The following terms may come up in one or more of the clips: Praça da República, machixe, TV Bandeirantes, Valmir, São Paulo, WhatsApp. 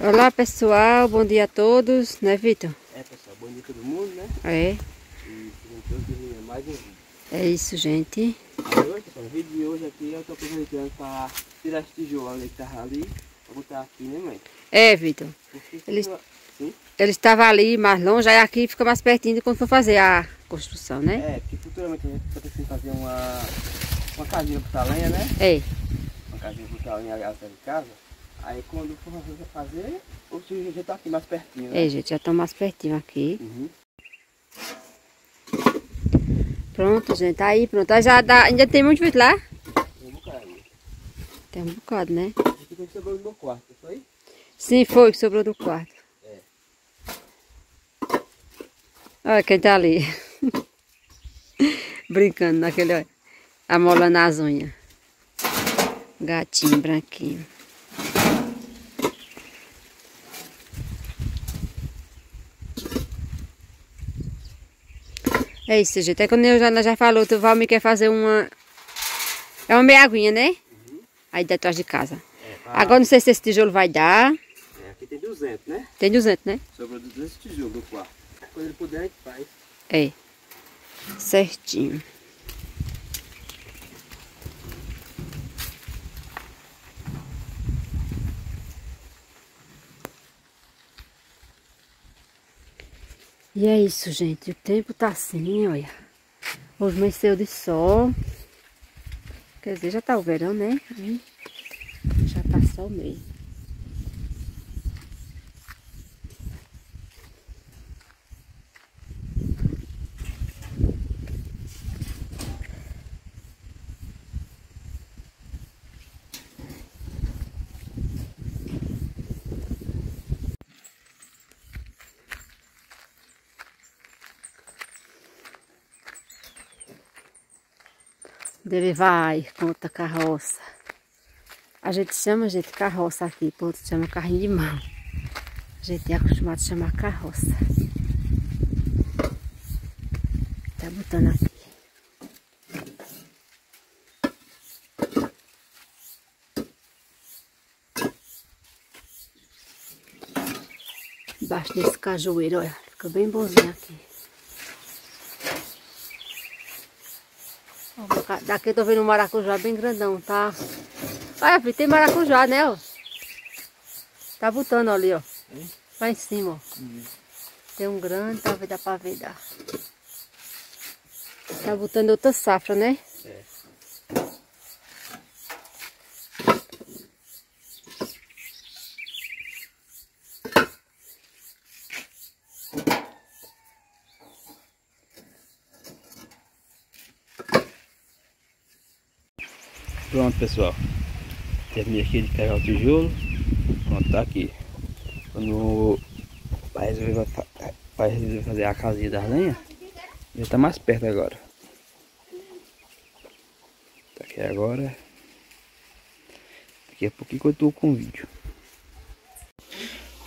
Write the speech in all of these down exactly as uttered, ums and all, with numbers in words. Olá pessoal, bom dia a todos, né Vitor? É pessoal, bom dia a todo mundo, né? É. E todos mais um vídeo. É isso, gente. Hoje, pessoal, o vídeo de hoje aqui eu tô aproveitando para tirar esse tijolo que tava ali, pra botar aqui, né mãe? É, Vitor. Ele, ele estava ali mais longe, aí aqui fica mais pertinho de quando for fazer a construção, né? É, porque futuramente a gente tá pensando em fazer uma, uma casinha pra botar lenha, né? É. Uma casinha pra botar lenha atrás de casa. Aí quando for fazer, o tijolo já tá aqui mais pertinho, né? É, gente, já tá mais pertinho aqui. Uhum. Pronto, gente, tá aí, pronto. Aí já dá, ainda tem muito vídeo lá? Tem um bocado. Tem um bocado, né? Esse aqui sobrou do meu quarto, foi? Sim, foi que sobrou do quarto. É. Olha quem tá ali. Brincando naquele, olha. Amolando as unhas. Gatinho branquinho. É isso, gente. É quando eu já, nós já falou, o Valmir quer fazer uma... É uma meia-aguinha, né? Uhum. Aí atrás de casa. É, pra... Agora não sei se esse tijolo vai dar. É, aqui tem duzentos, né? Tem duzentos, né? Sobrou duzentos tijolos do quarto. Quando ele puder, a gente faz. É. Certinho. E é isso, gente. O tempo tá assim, olha. Hoje amanheceu de sol. Quer dizer, já tá o verão, né? Já tá sol mesmo. Ele vai com outra carroça. A gente chama, gente, carroça aqui. Ponto chama carrinho de mão. A gente é acostumado a chamar carroça. Tá botando aqui. Embaixo desse cajueiro, olha. Fica bem bonzinho aqui. Daqui eu tô vendo um maracujá bem grandão, tá? Olha, filho, tem maracujá, né, ó? Tá botando ali, ó. Hein? Lá em cima, ó. Hum. Tem um grande, tá? Dá pra ver, dá. Tá botando outra safra, né? É. Pronto, pessoal, terminei aqui de carregar o tijolo. Pronto, tá aqui. Quando vai resolver, vai resolver fazer a casinha das lenhas, já tá mais perto agora. Tá aqui agora. Daqui a pouquinho eu tô com o vídeo.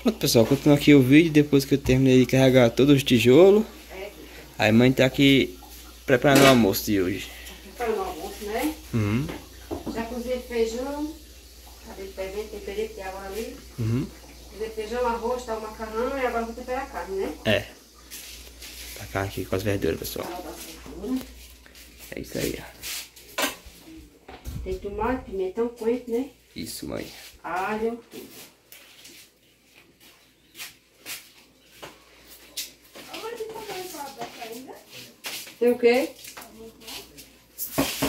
Pronto, pessoal, continuo aqui o vídeo depois que eu terminei de carregar todos os tijolos. Aí a mãe tá aqui preparando o almoço de hoje. Preparando o almoço, né? Uhum. Feijão, temperei de água ali. Uhum. Feijão, arroz, tá, o macarrão e agora vou temperar a carne, né? É. Tá a carne aqui com as verduras, pessoal. É isso aí, ó. Tem tomate, pimentão, coentro, né? Isso, mãe. Alho, tudo. Tem o quê?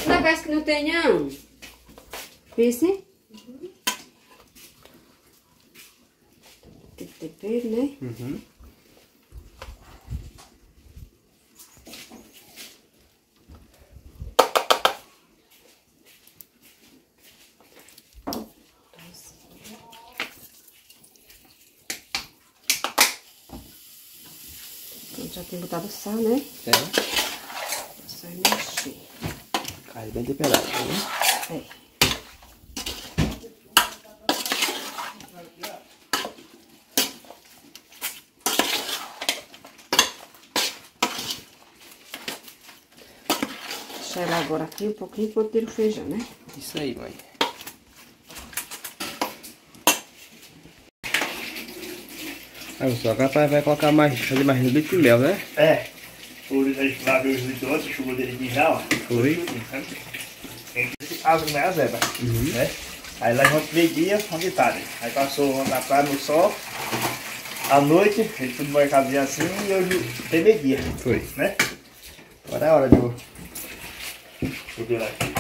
Não parece que não tem, não. Esse? Uhum. Tem tempero, né? Uhum. Já tem botado sal, né? É. Só mexer. Cai bem temperado, né? É. Deixa ela agora aqui um pouquinho enquanto tiro o feijão, né? Isso aí, mãe. Olha só, agora vai colocar mais, fazer mais no litro de mel, né? É. Por isso a gente vai ver os litros ontem, chegou dele de já, ó. Foi. Abre mais a zebra, né? Aí lá junto meio dia, uma guitarra. Aí passou na tarde no sol, à noite, ele foi numa casinha assim e hoje tem meio dia. Foi. Né? Agora é a hora de eu... Vou lá aqui.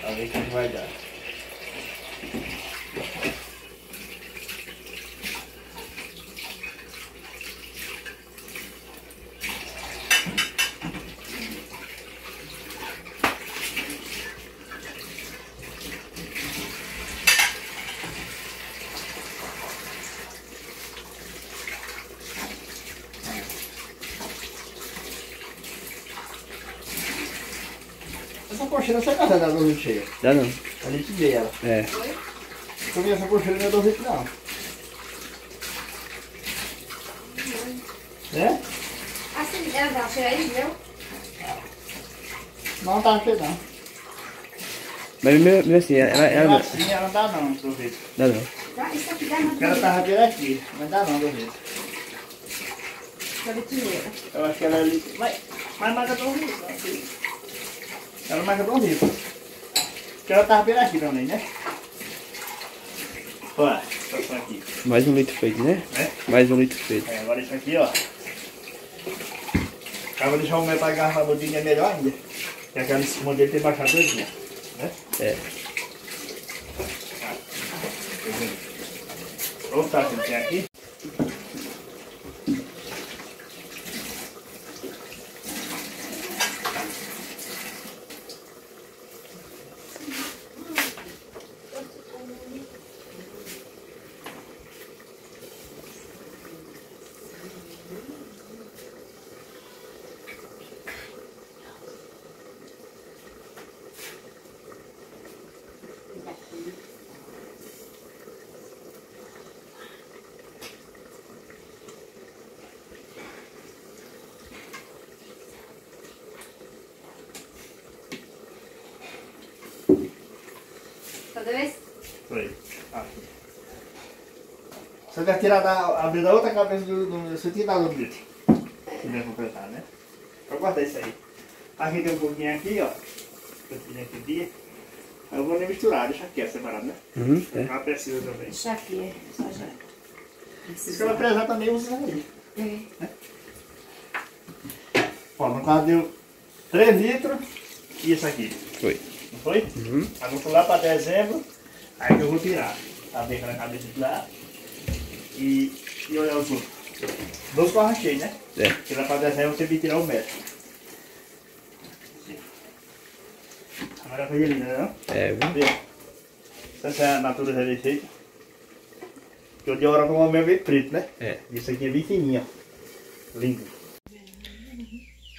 Pra ver o que vai dar. Essa cocheira sai casada da doze cheia. Já não. A gente vê ela. É. Também essa cocheira não é doze não. É? Assim, ela tá cheia aí, viu? Não tá cheia não. Mas mesmo assim, ela... ela assim, ela não dá não, doze. Dá não. Ela tava pela aqui, mas dá não, doze. Eu acho que ela é ali... Mas, mas mata doze. Ela mais redondinha, porque ela tava bem aqui também, né? Olha, só aqui. Mais um litro feito, né? É? Mais um litro feito. É, agora isso aqui, ó. Agora vou deixar o meu para agarrar a bodinha melhor ainda. Porque aquela em cima dele tem baixado todinha, né? É. Pronto, tá, tem aqui. Você vai tirar da, abrir da outra cabeça do, do você tira do litro. Você vai completar, né? Vou guardar isso aí. Aqui tem um pouquinho aqui, ó. Aí eu vou nem misturar, deixa aqui, é separado, né? Uhum, é. Ela precisa também. Deixa aqui, só já. Se ela precisar também, usa aí. Uhum. Né? Ó, no caso deu três litros e isso aqui. Foi. Não foi? Uhum. Aí eu vou lá para dezembro. Aí que eu vou tirar a beca na cabeça de lá e, e olhar os outros. Dois que eu arranquei, né? É. Porque lá pra desenhar eu tive que tirar o metro. Agora foi linda, né? É, viu? Essa é a natureza desse jeito. Porque eu dei hora pra uma meia bem preto, né? É. Isso aqui é bem fininho, ó. Lindo.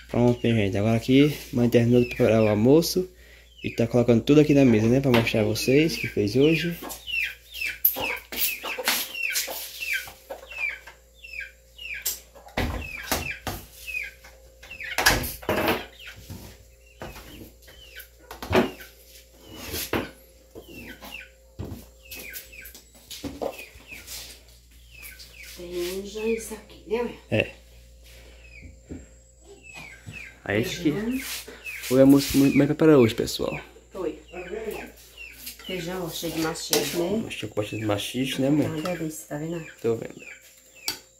Pronto, gente. Agora aqui, mãe terminou de preparar o almoço. E tá colocando tudo aqui na mesa, né? Pra mostrar a vocês que fez hoje. Tem já isso aqui, né? É. Aí acho que... Foi a moça muito bem preparada hoje, pessoal. Foi. Feijão cheio de machixe, né? Cheio de machixe, né, mãe? Tá uma delícia, tá vendo? Tô vendo.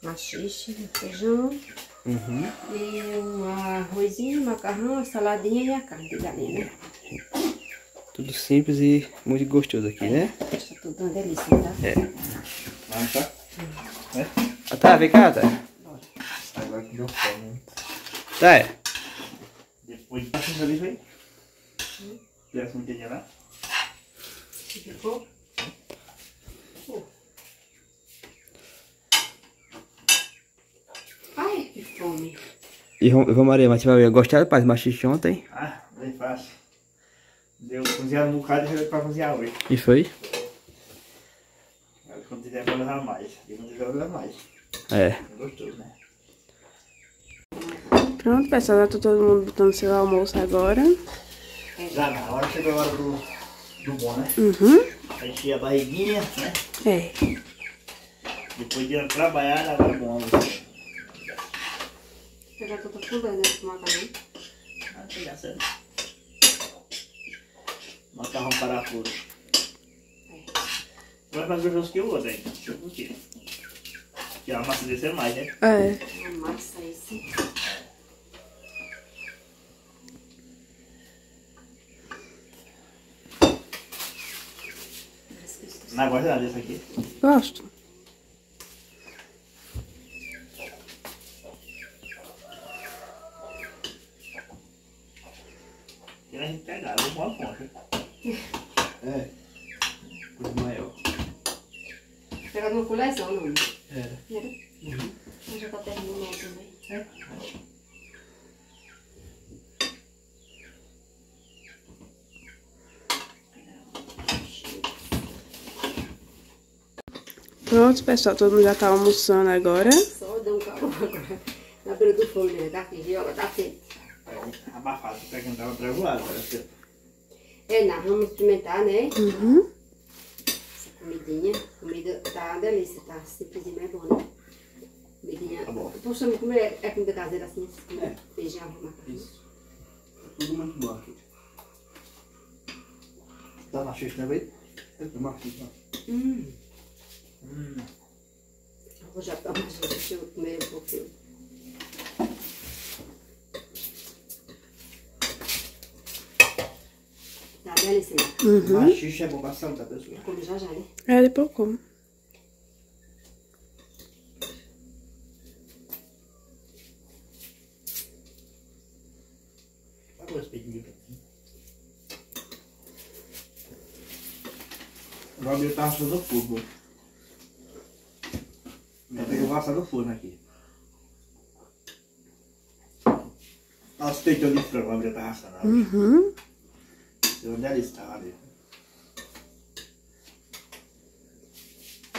Machixe, feijão. Uhum. E um arrozinho, macarrão, a saladinha e a carne de galinha, né? Tudo simples e muito gostoso aqui, é. Né? Tá tudo uma delícia, tá? É. Vamos, tá? Hum. É? Tá, vem cá, tá? Bora. Agora que deu fome, tá, é? Hoje tá fechado isso aí? Hum? Já se entendeu lá? Se ficou? Ai, que fome! E vamos, Maria, mas você vai ver, gostaram de fazer machixe ontem? Ah, bem fácil. Deu cozinhar um bocado e já deu pra cozinhar hoje. E foi? Quando tiver pra levar mais, e quando tiver pra levar mais. É. Gostoso, né? Pronto, pessoal, já tá todo mundo botando seu almoço agora. Já na hora, chegou a hora do do bom, né? Uhum. Pra encher a barriguinha, né? É. Depois de ela trabalhar, ela vai bom. Eu já tô pulando esse macarrão. Ah, tá engraçado. Macarrão parafuso. É. Vai mais grosso que o outro ainda. Deixa eu curtir. Porque a massa desse é mais, né? É. A massa é esse. Não gosta nada desse aqui? Gosto. E a gente pegava uma concha. É. Coisa maior. Pegava no colhazão, não? Era. Era? Uhum. Mas já tá terminando também. É. Pronto, pessoal, todo mundo já tá almoçando agora. Só deu um calor agora. Na beira do fogo, né? Tá aqui, joga, tá feito. Abafado, tá que andava pra voar agora, filho. É, nós vamos experimentar, né? Uhum. Essa comidinha. A comida tá uma delícia, tá? Simplesmente é bom, né? Comidinha. Tá bom. Puxa, me comer é comida caseira assim, assim. É. Feijão, macarrão. Isso. Tá tudo muito bom aqui. Tá na xixi também? Eu tô machucado. Hum. Hum. Eu vou já tomar mais um, deixa eu comer um pouquinho. Tá delícia, né? Uhum. Mas xixi é bom pra saúde da pessoa. Eu como já já, né? É, depois eu como. Agora os pedinhos aqui. O Valmir tá assando fogo. Vou assar no forno aqui. Olha os peitões de frango, a mulher tá assando ali. Uhum. E onde ela está ali?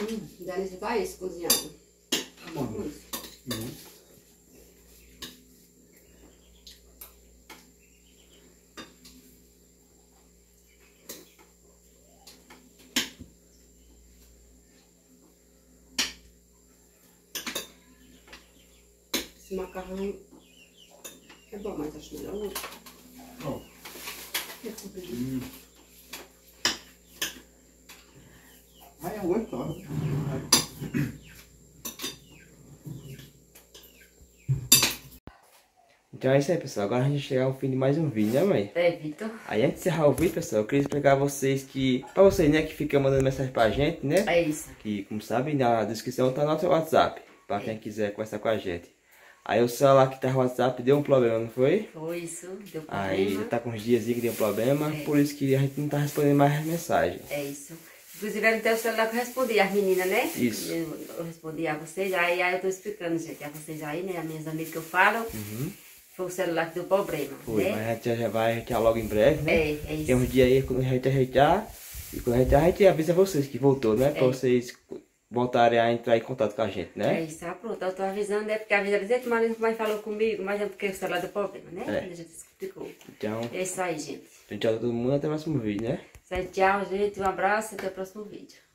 Hum, delícia tá isso, cozinhado. Tá bom. Uhum. Uhum. Esse macarrão é bom, mas acho melhor o outro. Bom. Hum. Ai, é gostoso. Então é isso aí, pessoal. Agora a gente chega ao fim de mais um vídeo, né, mãe? É, Vitor. Aí antes de encerrar o vídeo, pessoal, eu queria explicar a vocês que... Pra vocês, né, que ficam mandando mensagem pra gente, né? É isso. Que, como sabem, na descrição tá nosso WhatsApp. Pra quem quiser conversar com a gente. Aí o celular que tá no WhatsApp deu um problema, não foi? Foi isso, deu problema. Aí já tá com uns dias que deu problema, é. Por isso que a gente não tá respondendo mais as mensagens. É isso. Inclusive até o celular que eu respondi às meninas, né? Isso. Eu, eu respondi a vocês, aí, aí eu tô explicando, gente, a vocês aí, né? As minhas amigas que eu falo, uhum. Foi o celular que deu problema, foi, né? Mas a gente já vai arrejeitar logo em breve, né? É, é isso. Tem uns dias aí quando a gente arrejeitar, e quando a gente arrejeitar, avisa vocês que voltou, né? É. Pra vocês... voltarem a entrar em contato com a gente, né? É isso, tá pronto. Eu tô avisando, é porque avisaram que o mãe falou comigo, mas é porque o celular deu problema, né? É. A gente explicou. Então... é isso aí, gente. Tchau, todo mundo. Até o próximo vídeo, né? Tchau, gente. Um abraço e até o próximo vídeo.